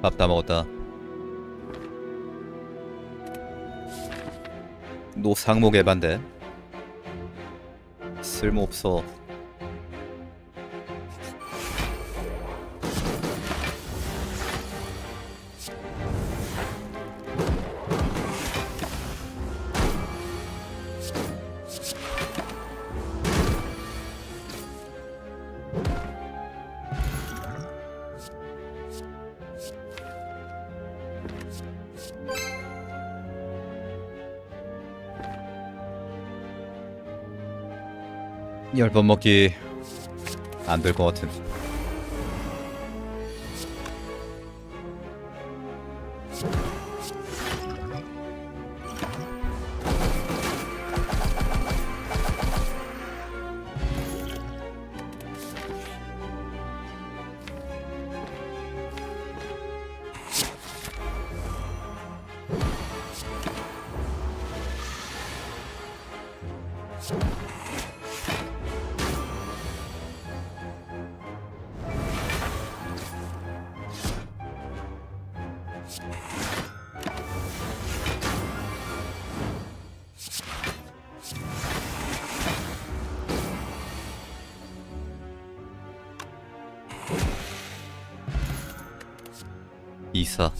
밥 다 먹었다. 노상목 에반데 쓸모없어. 10번 먹기 안 될 것 같은. 이사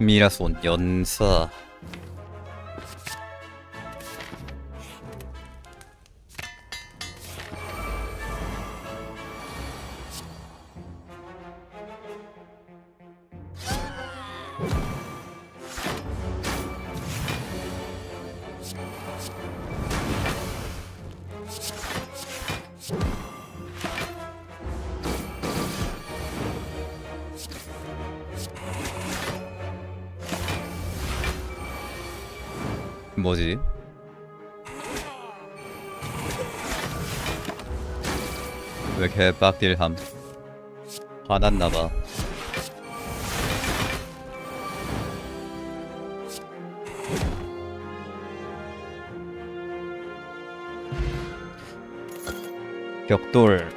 미라손 연사 뭐지? 왜 이렇게 빡딜함? 화났나봐. 벽돌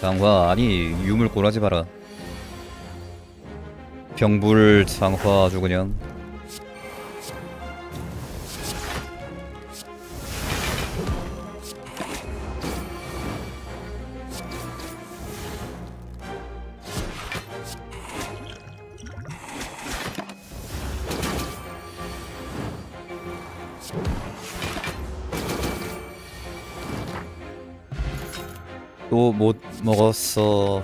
장화. 아니 유물 꼬라지 봐라. 병불 장화 아주 그냥 또 못 먹었어.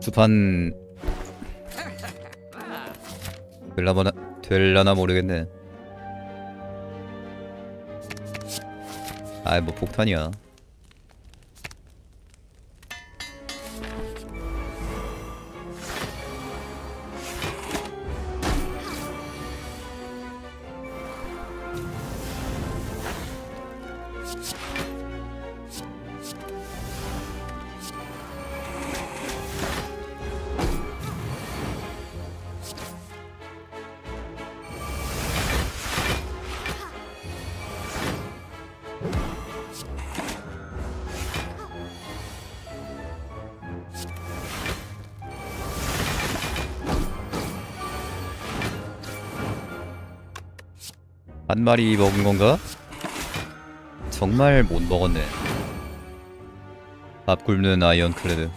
주판 될라나 모르겠네. 아이 뭐 폭탄이야. 한 마리 먹은 건가? 정말 못 먹었네. 밥 굶는 아이언클래드.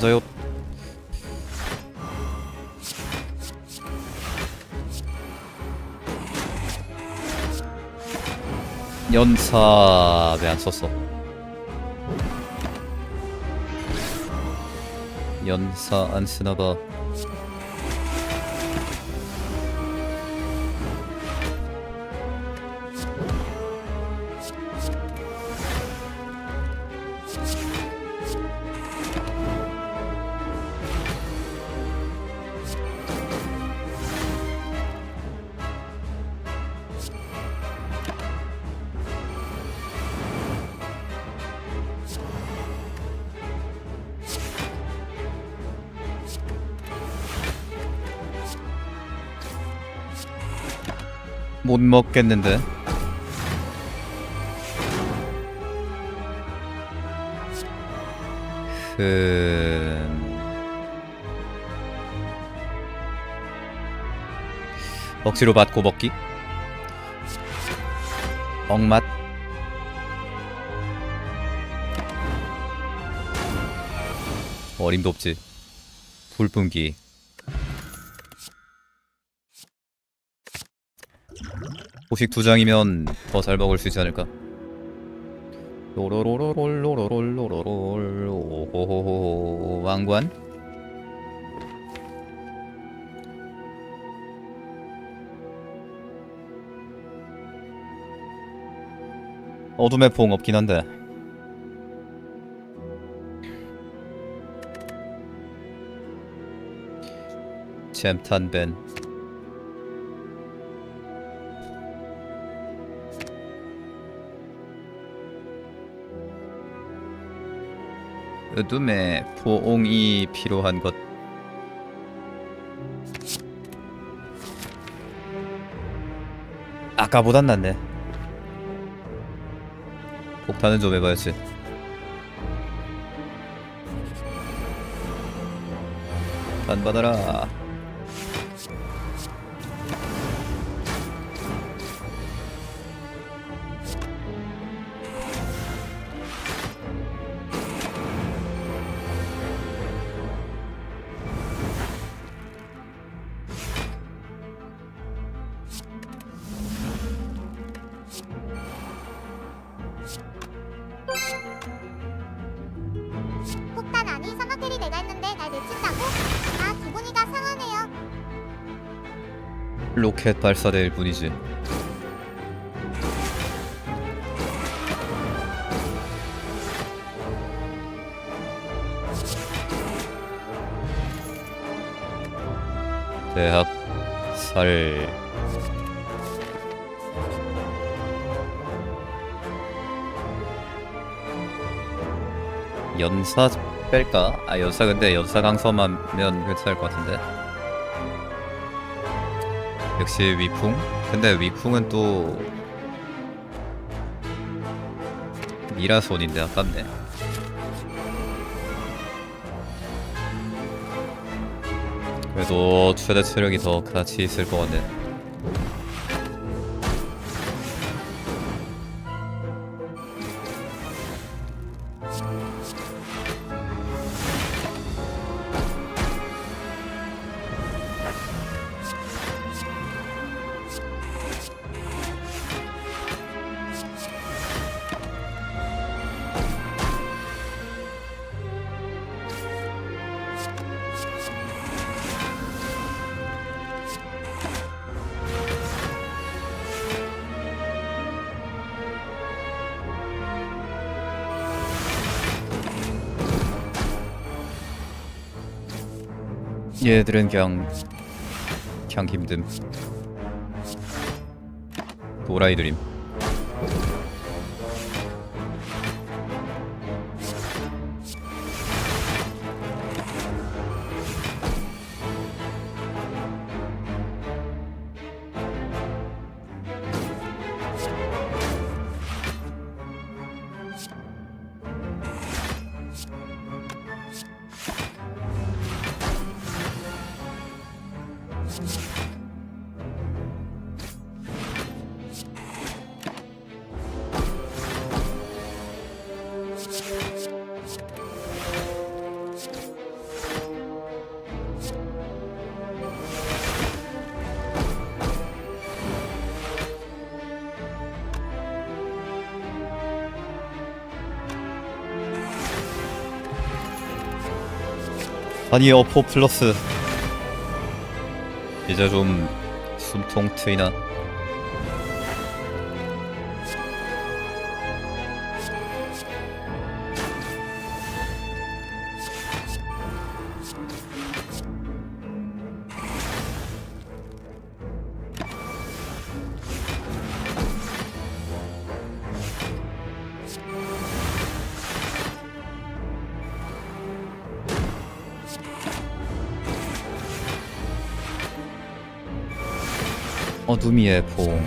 저요. 연사 왜 안 썼어? 연사 안 쓰나봐. 못 먹겠는데. 억지로 받고 먹기. 억맛. 어림도 없지. 불뿜기. 보식 2장이면 더 잘 먹을 수 있지 않을까? 로로로로롤로로롤로롤 오호호호 왕관? 어둠의 봉 없긴 한데 잼탄벤 어둠에 포옹이 필요한 것. 아까보단 낫네. 폭탄은 좀 해봐야지. 단 받아라. 로켓 발사될 뿐이지. 대학 살 연사 뺄까? 아 연사 근데 연사 강서만면 괜찮을 것 같은데. 역시 위풍? 근데 위풍은 또 미라손인데 아깝네. 그래도 최대 체력이 더 같이 있을 것 같네. 얘들은 그냥 힘듦. 도라이 드림. 아니요, 포플러스. 이제 좀 숨통 트이나. 어둠이의 봉.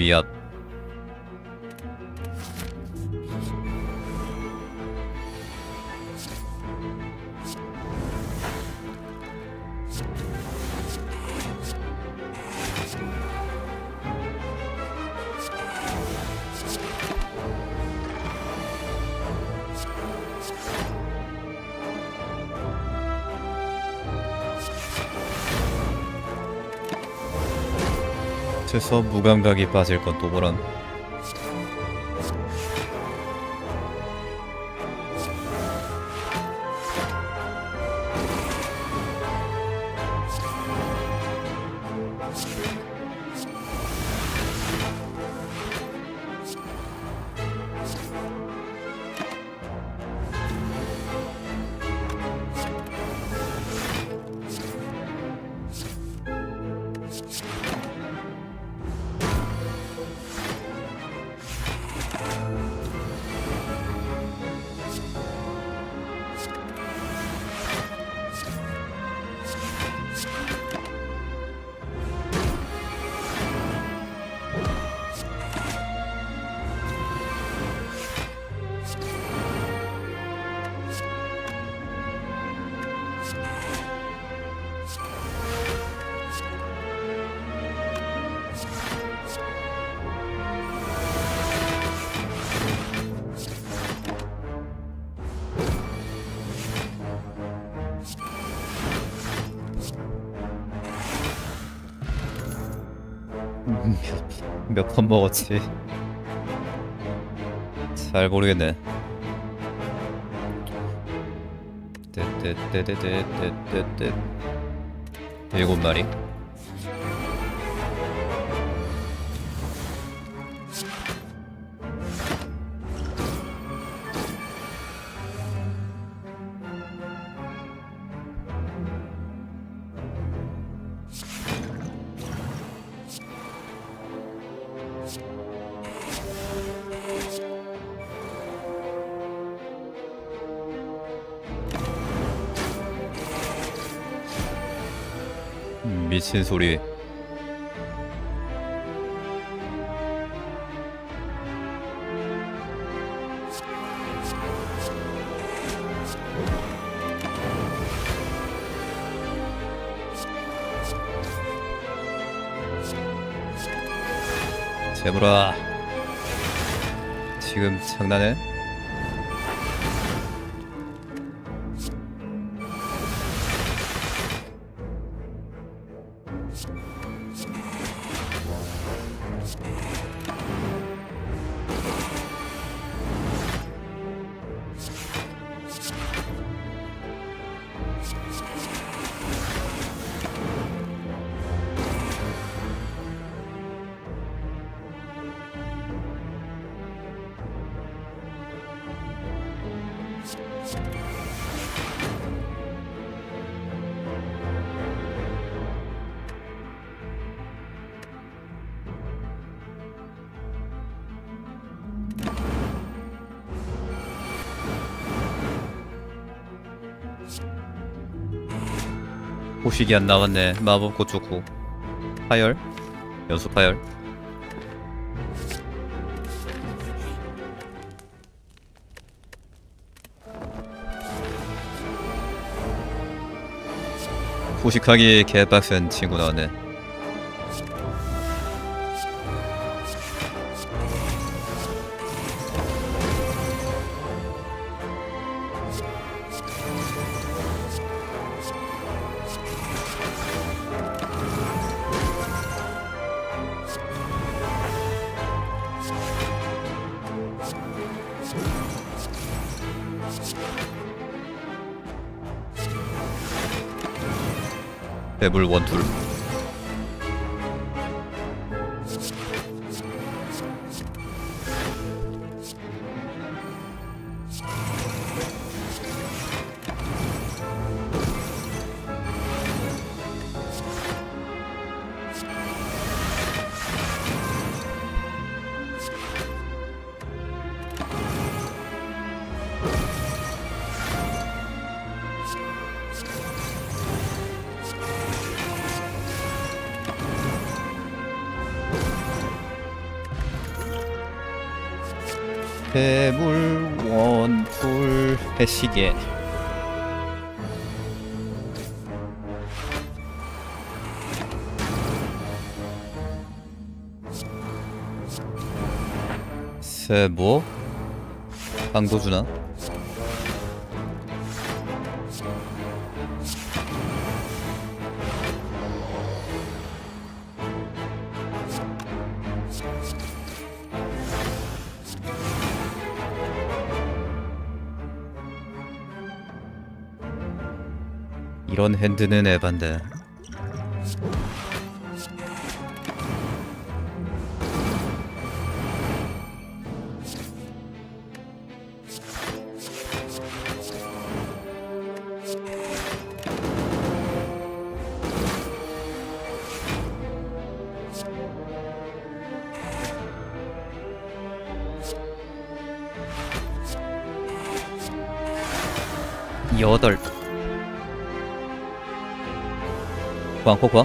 위압. 그래서 무감각이 빠질 건 또 뭐란. 몇 번 먹었지? 잘 모르겠네. 떼떼떼떼떼떼떼떼 7마리. 미친 소리. 제물아, 지금 장난해? 호식이 안 나왔네. 마법꽃 좋고. 파열? 연속 파열. 호식하기 개빡센 친구 나왔네. 배불 원툴. 배불 원풀 배시계. 세보 방도 주나? 이런 핸드는 에반데. 여덟 코코아?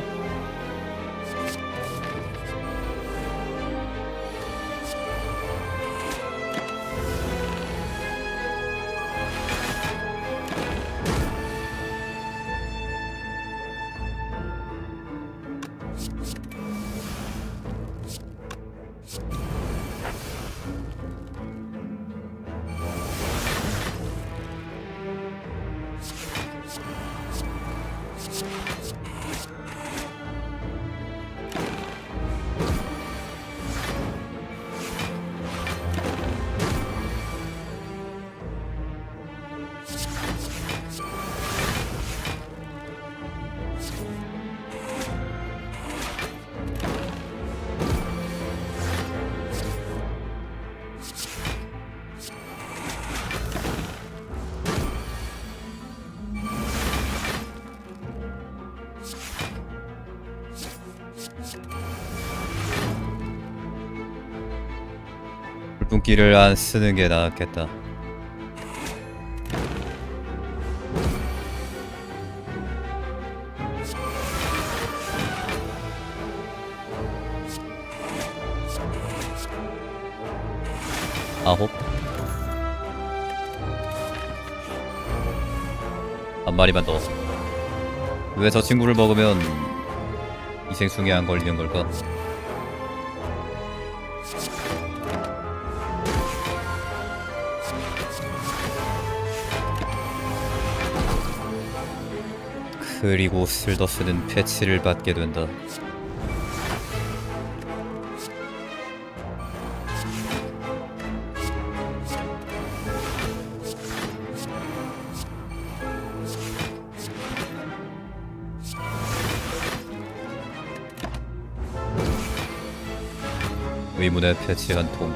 물분기를 안 쓰는 게 나았겠다. 아홉. 한 마리만 더. 왜 저 친구를 먹으면 이생충에 안 걸리는 걸까? 그리고 쓸데없는 패치를 받게 된다. 의문의 패치 한 통.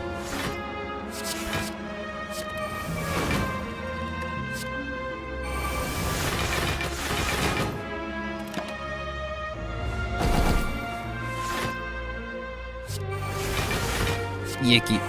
얘기.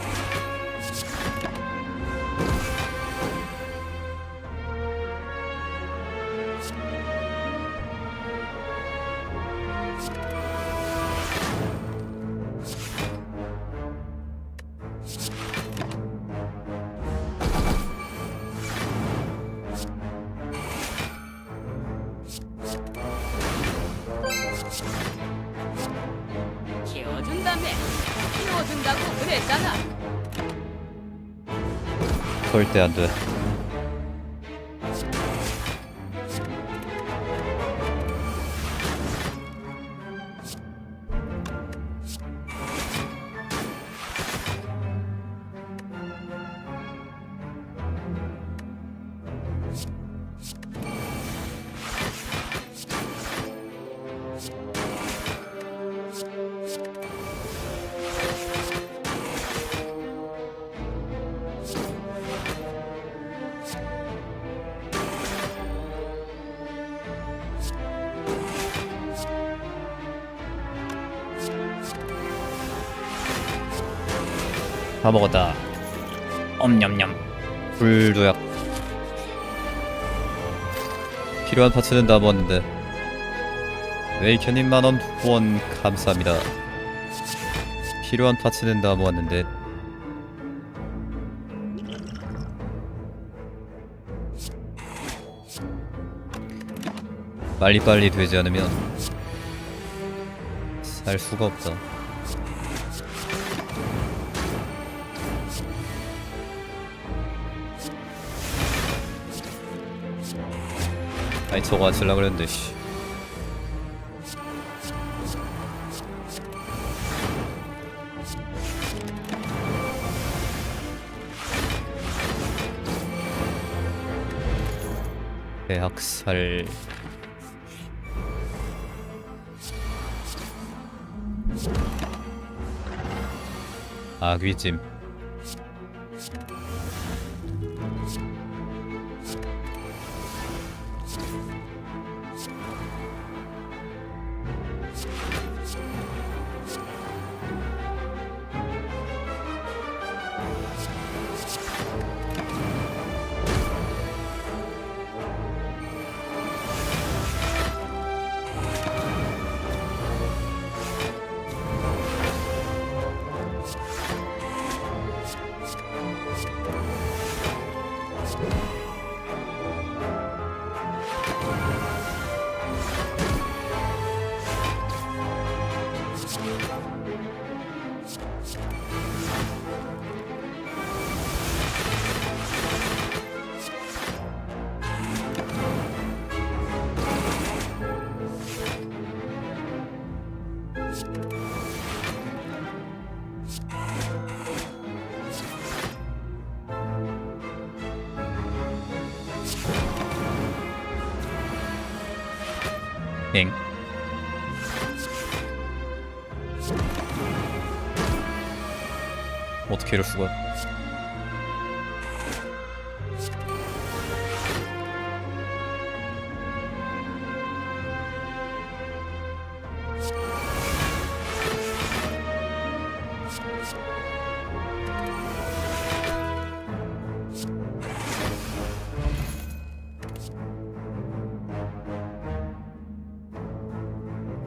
절대 안 돼. 다 먹었다. 엄냠냠. 불도약. 필요한 파츠는 다 모았는데. 웨이켜님 만원 후원 감사합니다. 필요한 파츠는 다 모았는데. 빨리빨리 되지 않으면 살 수가 없다. 아니 저거 안 쓸라 그랬는데 씨. 대학살. 아귀찜. 어떻게 이럴 수가.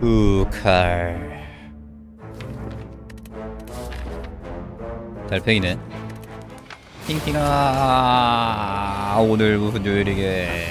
우칼 달팽이네. 띵띵아 오늘 무슨 요일이게.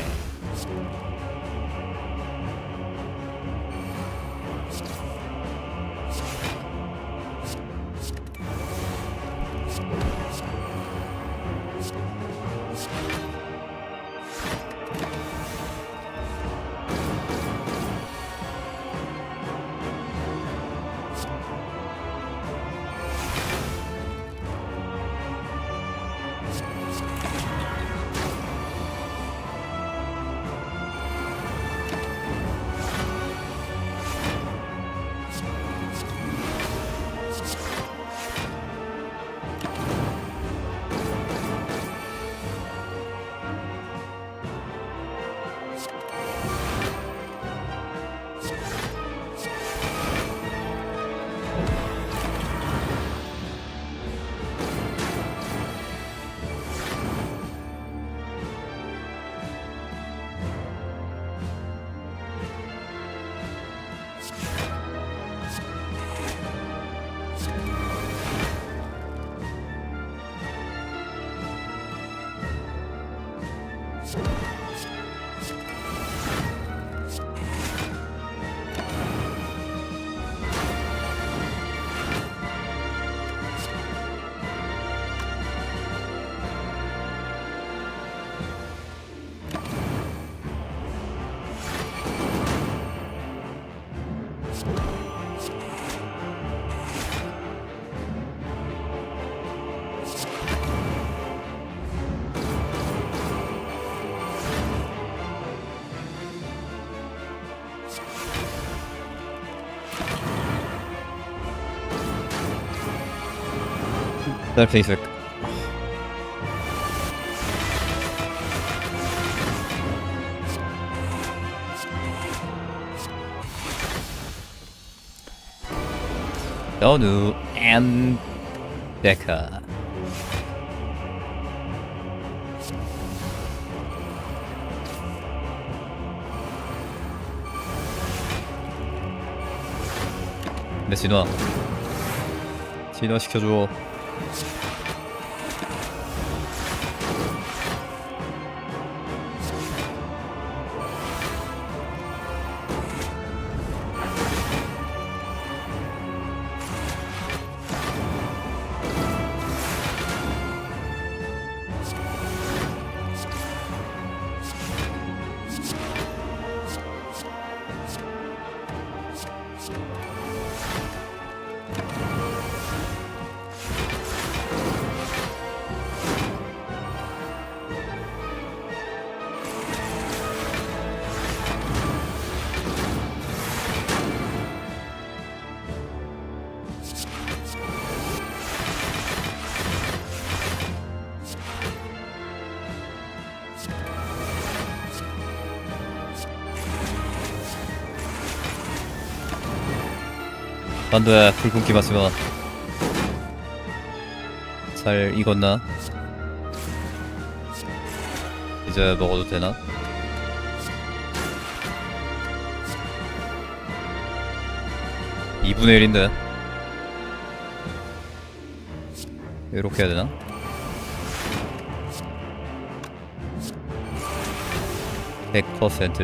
달팽이 색. 너누 앤 데카. 근데 진화. 진화시켜줘. 안돼, 불끈기 맞으면. 잘 익었나? 이제 먹어도 되나? (2분의 1인데) 요렇게 해야 되나? (100%)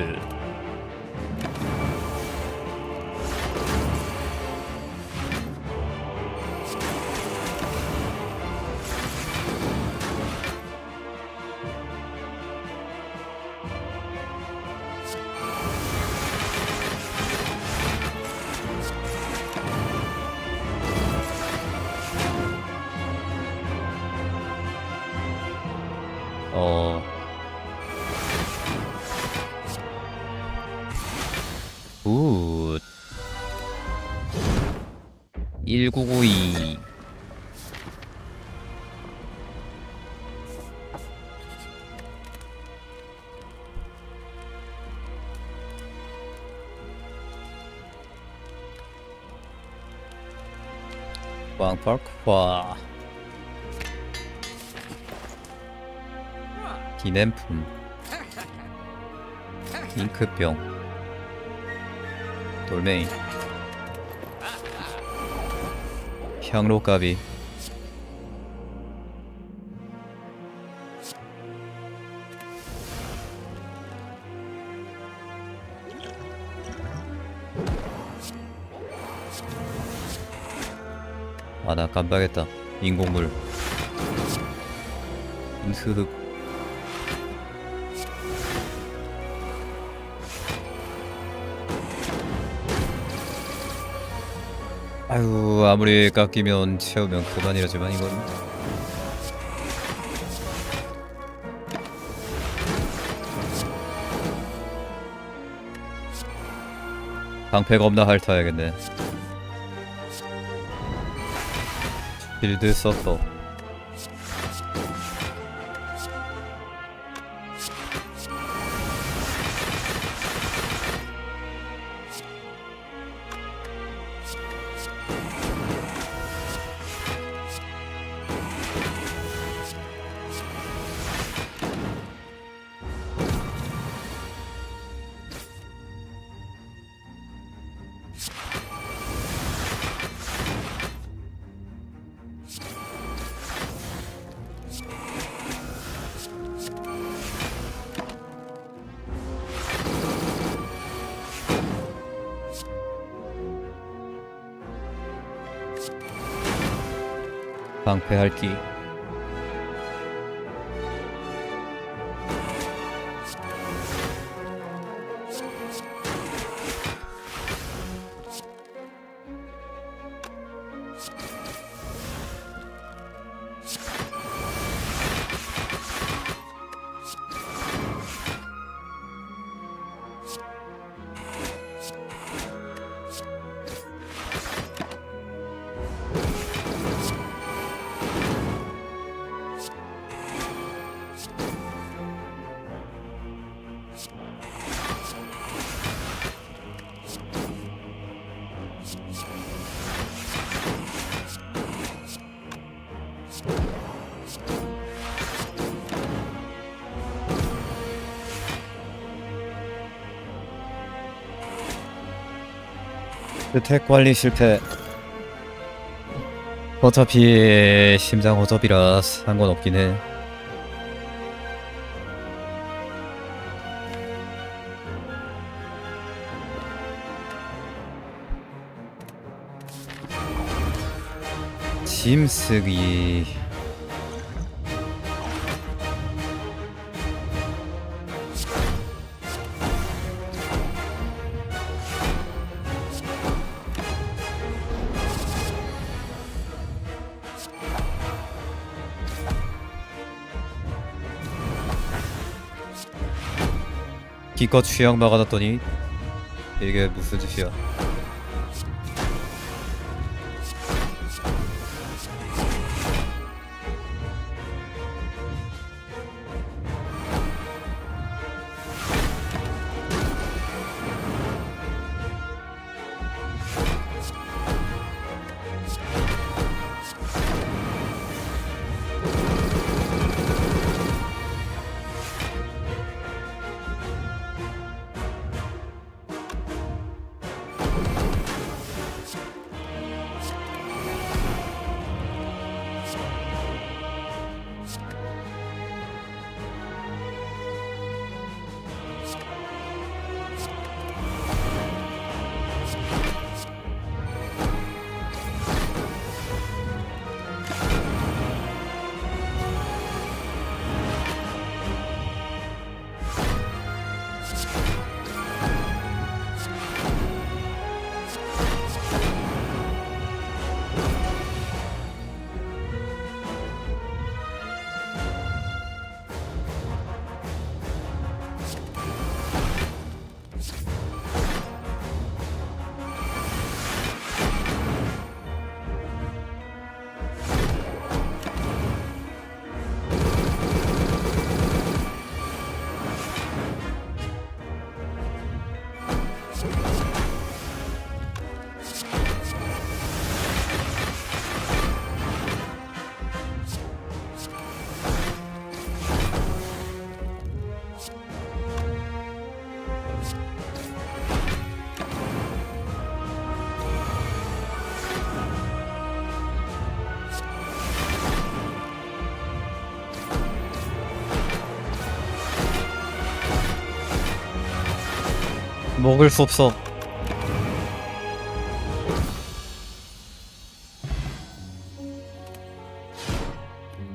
굿. 1992. 왕파크화 기념품 잉크병 돌멩이 향로가비 아, 나 깜빡했다. 인공물 인스흡 아유, 아무리 깎이면 채우면 그만이라지만 이건 방패가 없나 핥아야겠네. 빌드 썼어. 방패할기 그 택 관리 실패. 어차피 심장 허접이라 상관없긴 해. 짐 쓰기. 기껏 취향 막아놨더니 이게 무슨 짓이야. 먹을 수 없어.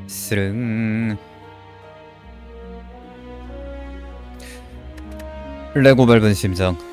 스릉. 레고 밟은 심장.